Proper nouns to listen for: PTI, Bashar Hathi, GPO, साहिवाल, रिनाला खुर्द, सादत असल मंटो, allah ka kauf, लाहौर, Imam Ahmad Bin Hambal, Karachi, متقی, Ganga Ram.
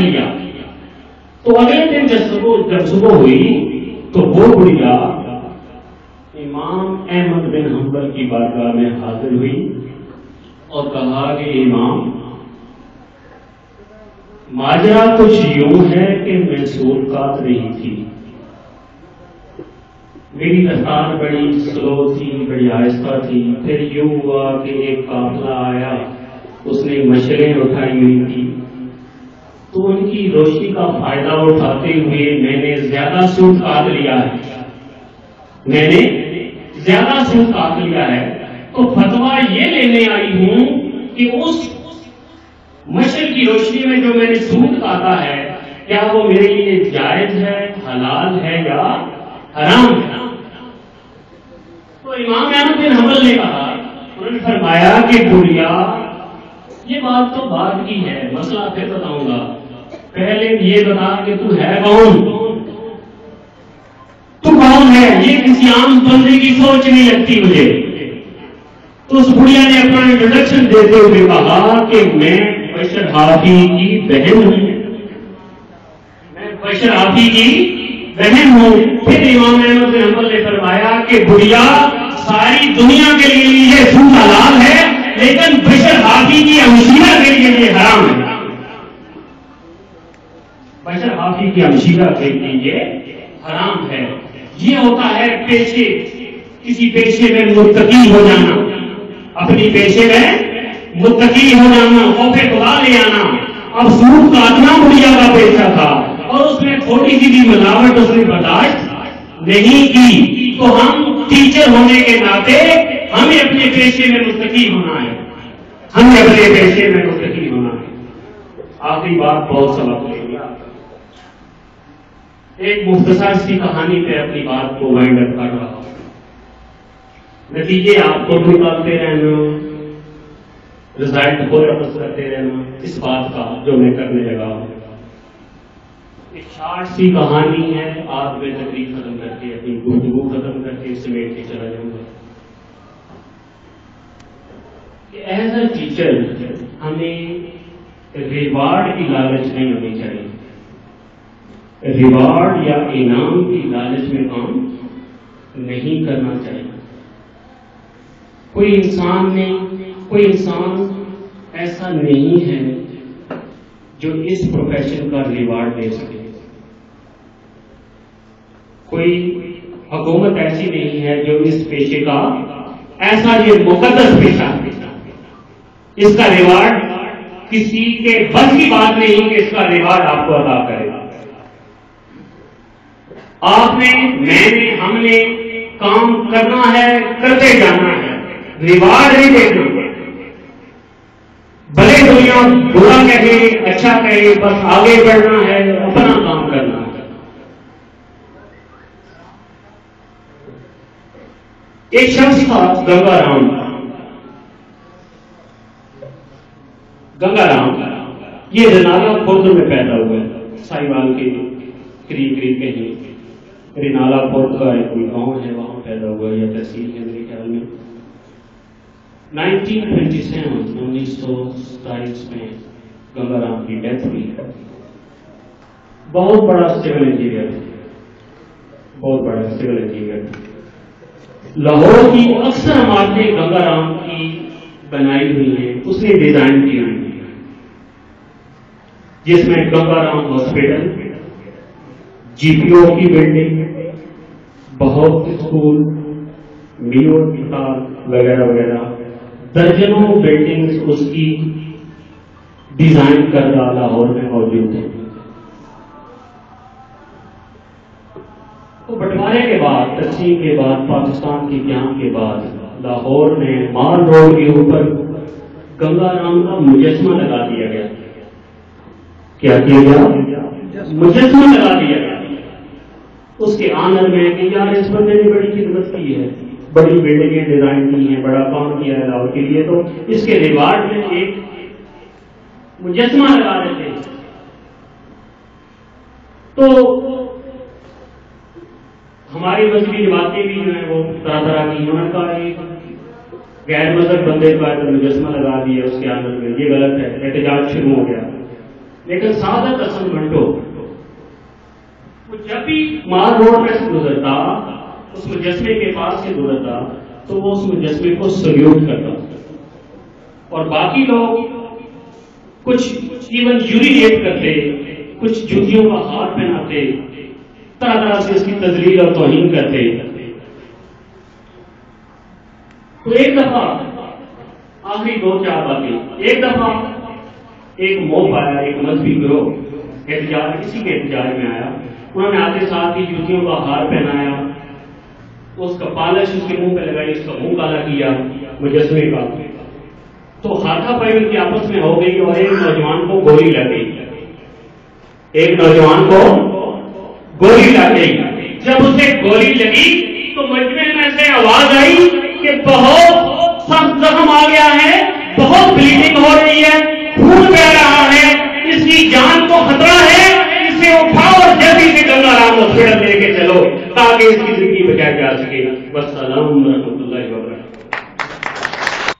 लिया। तो अगले दिन जब सुबह हुई तो वो बुढ़िया इमाम अहमद बिन हंबल की बारगाह में हाजिर हुई और कहा कि इमाम, माजरा कुछ यूं है कि मैं काट रही थी, मेरी रफ्तार बड़ी स्लो थी, बड़ी आहिस्ता थी। फिर यूं हुआ कि एक काफिला आया, उसने मशरें उठाई हुई थी, तो उनकी रोशनी का फायदा उठाते हुए मैंने ज्यादा सूट काट लिया है, मैंने ज्यादा सूट काट लिया है। तो फतवा ये लेने आई हूं कि उस मशर की रोशनी में जो मैंने सूद काटा है, क्या वो मेरे लिए जायज है, हलाल है या हराम है। तो इमाम अहमद बिन हंबल ने कहा, उन्होंने फरमाया कि बुढ़िया, ये बात तो बाद की है, मसला फिर बताऊंगा, पहले ये बता कि तू है कौन, तू कौन है। ये किसी आम बंदे की सोच नहीं लगती मुझे। तो उस बुढ़िया ने अपना इंट्रोडक्शन देते हुए कहा कि मैं बशर हाथी की बहन हूं, मैं बशर हाथी की बहन हूं। फिर इमाम अहमद बिन हंबल ने फरमाया कि बुढ़िया, सारी दुनिया के लिए ये सूद हलाल है, लेकिन बशर हाथी की अमशीरा के लिए ये हराम है, बशर हाथी की अमशीरा के लिए ये हराम है। ये होता है पेशे, किसी पेशे में मुत्तकी हो जाना, अपनी पेशे में मुत्तकी हो जाना, खौफे खुदा ले आना। अब सूद काटना बुढ़िया का पेशा था और उसमें थोड़ी सी भी मिलावट उसने बर्दाश्त नहीं की। तो हम टीचर होने के नाते हमें अपने पेशे में मुत्तकी होना है, हमें अपने पेशे में मुत्तकी होना है। आखिरी बात, बहुत सबक ले लिया। एक मुख्तसर सी कहानी पे अपनी बात को वाइंड अप कर रहा हूं, नतीजे आपको निकालते रहना, रिजल्ट को वापस करते रहना, इस बात का जो मैं करने लगा हूं। एक शार्ट सी कहानी है, आज मैं तकरीर खत्म करके अपनी गुफ्तगू खत्म करके समेट के चला जाऊंगा। एज अ टीचर हमें रिवार्ड की लालच नहीं होनी चाहिए, रिवार्ड या इनाम की लालच में काम नहीं करना चाहिए। कोई इंसान ऐसा नहीं है जो इस प्रोफेशन का रिवार्ड दे सके, कोई हुकूमत ऐसी नहीं है जो इस पेशे का, ऐसा ये मुकद्दस पेशा, इसका रिवार्ड किसी के बस की बात नहीं कि इसका रिवार्ड आपको अदा करेगा। आपने, मैंने, हमने काम करना है, करते जाना है, रिवार्ड नहीं देखना। भले दुनिया बुरा कहे अच्छा कहे, बस आगे बढ़ना है, अपना काम करना है। एक शख्स था गंगा राम, ये रिनाला खुर्द में पैदा हुआ है, साहिवाल के करीब कहीं रिनाला खुर्द का एक गांव है, वहां पैदा हुआ या तहसील है मेरे ख्याल में। 1927 में गंगा राम की डेथ हुई है। बहुत बड़ा सिविल इंजीनियर था, बहुत बड़ा सिविल इंजीनियर। लाहौर की अक्सर इमारतें गंगा राम की बनाई हुई हैं, उसने डिजाइन की हुई है, जिसमें गंगा राम हॉस्पिटल, जीपीओ की बिल्डिंग, बहुत स्कूल, मीओ वगैरह वगैरह, दर्जनों बिल्डिंग्स उसकी डिजाइन करदा लाहौर में मौजूद है। तो बंटवारे के बाद, तकसीम के बाद, पाकिस्तान के क्याम के बाद लाहौर में माल रोड के ऊपर गंगा राम का मुजस्मा लगा दिया गया। क्या किया गया? मुजस्मा लगा दिया गया। उसके आनर में कि यार, इस बंदे ने बड़ी खिदमत की है, बड़ी बिल्डिंगें डिजाइन की हैं, बड़ा काम किया है लाहौर के लिए, तो इसके रिवार्ड में एक मुजस्मा लगा देते हैं। तो हमारी मजहबी रिवायतें भी जो है वो तरह तरह की। उन्होंने कहा एक गैर मजहब बंदे पर मुजस्मा लगा दिया उसके आंदोलन में, ये गलत है। एहतजाज शुरू हो गया। लेकिन सादत असल मंटो वो जब भी माल रोड में से गुजरता, उस मुजस्मे के पास से गुजरता, तो वो उस मुजस्मे को सल्यूट करता और बाकी लोग कुछ इवन यूरिनेट करते, कुछ जूतियों का हाथ पहनाते, तरह तरह से इसकी तजलील और तौहीन करते। तो एक दफा आखिरी दो चार बातें, एक दफा एक मोप आया, एक मजहबी ग्रोह एहतजाज, किसी के एहतजाज में आया। उन्होंने आते साथ ही जूतियों का हार पहनाया, उसका पालिश उसके मुंह पे लगाई, उसका मुंह काला किया मुजस्मे का। तो हाथापाई उनकी आपस में हो गई और एक नौजवान को गोली लग गई, एक नौजवान को गोली लग गई। जब उसे गोली लगी तो मजमे में से आवाज आई कि बहुत सख्त जख्म आ गया है, बहुत ब्लीडिंग हो रही है, खून बह रहा है, इसकी जान को खतरा है, इसे उठाओ और जल्दी से गंगा राम हॉस्पिटल लेके चलो ताकि इसकी जिंदगी बचाई जा सके। वस्सलाम रहमतुल्लाहि व बरकातहू।